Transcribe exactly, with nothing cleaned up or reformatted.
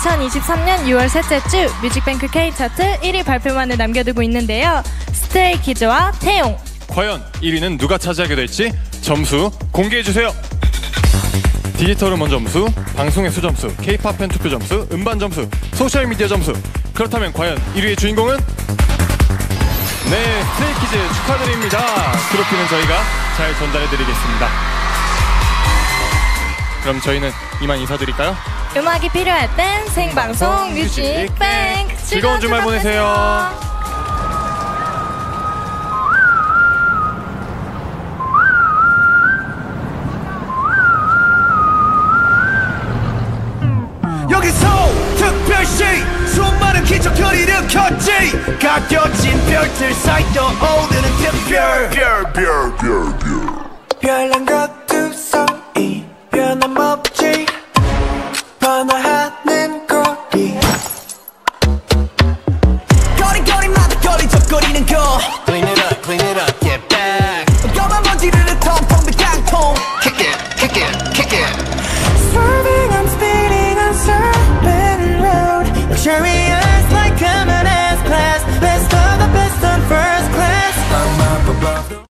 이천이십삼 년 유월 셋째 주 뮤직뱅크 K차트 일 위 발표만을 남겨두고 있는데요. 스트레이 키즈와 태용, 과연 일 위는 누가 차지하게 될지 점수 공개해주세요. 디지털 음원 점수, 방송의 수점수, K-팝 팬 투표 점수, 음반 점수, 소셜미디어 점수. 그렇다면 과연 일 위의 주인공은? 네, 스트레이 키즈 축하드립니다. 트로피는 저희가 잘 전달해드리겠습니다. 그럼 저희는 이만 인사드릴까요? 음악이 필요할 땐 생방송 뮤직뱅크! 즐거운 주말 보내세요. 수많은 기적을 일으켰지. 가껴진 별들 사이로 오르는 특별 별, 별, 별, 별. 별난 것 두성이 변함없지 변화하는 거리 거리거리마다 거리적거리는 거